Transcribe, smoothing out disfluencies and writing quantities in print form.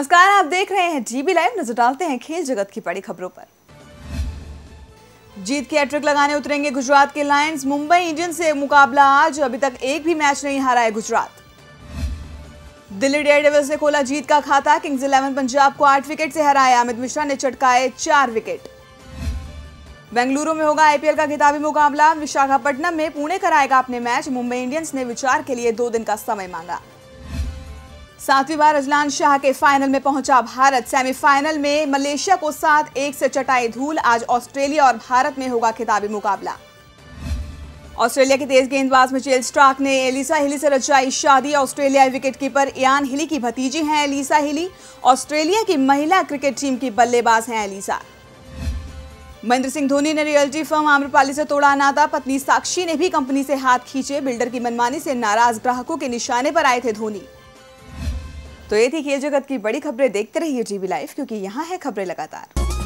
नमस्कार, आप देख रहे हैं डीबी लाइव। नजर डालते हैं खेल जगत की बड़ी खबरों पर। जीत की हैट्रिक लगाने उतरेंगे गुजरात के लायंस। मुंबई इंडियंस से मुकाबला आज, अभी तक एक भी मैच नहीं हारा है गुजरात। दिल्ली डेयरडेविल्स से खोला जीत का खाता, किंग्स 11 पंजाब को 8 विकेट से हराया। अमित मिश्रा ने चटकाए 4 विकेट। बेंगलुरु में होगा आईपीएल का खिताबी मुकाबला। विशाखापट्नम में पुणे कराएगा अपने मैच। मुंबई इंडियंस ने विचार के लिए 2 दिन का समय मांगा। 7वीं बार अजलान शाह के फाइनल में पहुंचा भारत। सेमीफाइनल में मलेशिया को 7-1 से चटाई धूल। आज ऑस्ट्रेलिया और भारत में होगा खिताबी मुकाबला। ऑस्ट्रेलिया के तेज गेंदबाज मिचेल स्टार्क ने एलिसा हिली से रचाई शादी। ऑस्ट्रेलियाई विकेटकीपर इयान हिली की भतीजी हैं एलिसा हिली। ऑस्ट्रेलिया की महिला क्रिकेट टीम की बल्लेबाज हैं एलिसा। महेंद्र सिंह धोनी ने रियल्टी फर्म आम्रपाली से तोड़ा नाता। पत्नी साक्षी ने भी कंपनी से हाथ खींचे। बिल्डर की मनमानी से नाराज ग्राहकों के निशाने पर आए थे धोनी। तो ये थी खेल जगत की बड़ी खबरें। देखते रहिए डीबी लाइव, क्योंकि यहाँ है खबरें लगातार।